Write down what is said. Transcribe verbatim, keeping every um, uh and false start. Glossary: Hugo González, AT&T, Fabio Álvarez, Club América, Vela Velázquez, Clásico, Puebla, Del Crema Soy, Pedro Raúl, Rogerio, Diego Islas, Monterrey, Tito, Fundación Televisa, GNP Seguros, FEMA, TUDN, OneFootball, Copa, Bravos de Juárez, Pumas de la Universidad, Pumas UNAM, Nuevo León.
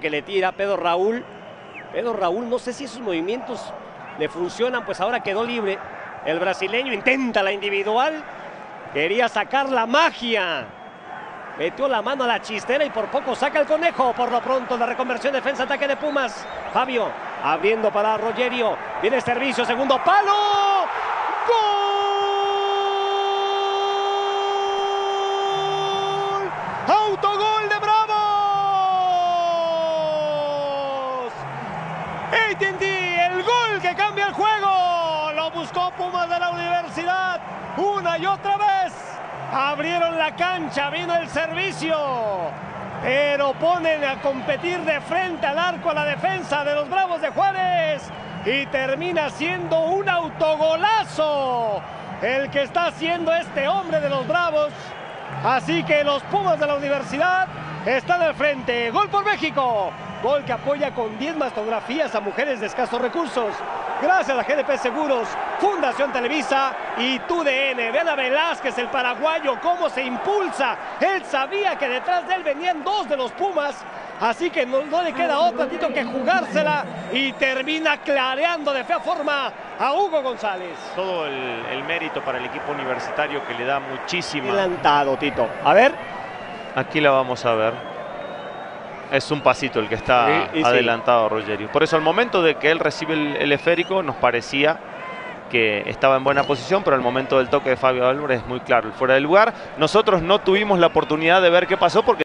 Que le tira Pedro Raúl. Pedro Raúl, no sé si esos movimientos le funcionan, pues ahora quedó libre. El brasileño intenta la individual. Quería sacar la magia. Metió la mano a la chistera y por poco saca el conejo. Por lo pronto, la reconversión, defensa, ataque de Pumas. Fabio abriendo para Rogerio. Viene servicio, segundo palo. ¡Gol! ¡Autogol de Bravos! A T and T, el gol que cambia el juego. Lo buscó Pumas de la Universidad una y otra vez. Abrieron la cancha, vino el servicio, pero ponen a competir de frente al arco a la defensa de los Bravos de Juárez y termina siendo un autogolazo el que está haciendo este hombre de los Bravos. Así que los Pumas de la Universidad están al frente. Gol por México, gol que apoya con diez mastografías a mujeres de escasos recursos. Gracias a G N P Seguros, Fundación Televisa y T U D N. Vela Velázquez, el paraguayo, cómo se impulsa. Él sabía que detrás de él venían dos de los Pumas, así que no, no le queda otra, Tito, que jugársela, y termina clareando de fea forma a Hugo González. Todo el, el mérito para el equipo universitario, que le da muchísima... Adelantado, Tito. A ver. Aquí la vamos a ver. Es un pasito el que está sí, adelantado sí. Rogerio. Por eso al momento de que él recibe el, el esférico nos parecía que estaba en buena posición, pero al momento del toque de Fabio Álvarez es muy claro el fuera de lugar. Nosotros no tuvimos la oportunidad de ver qué pasó porque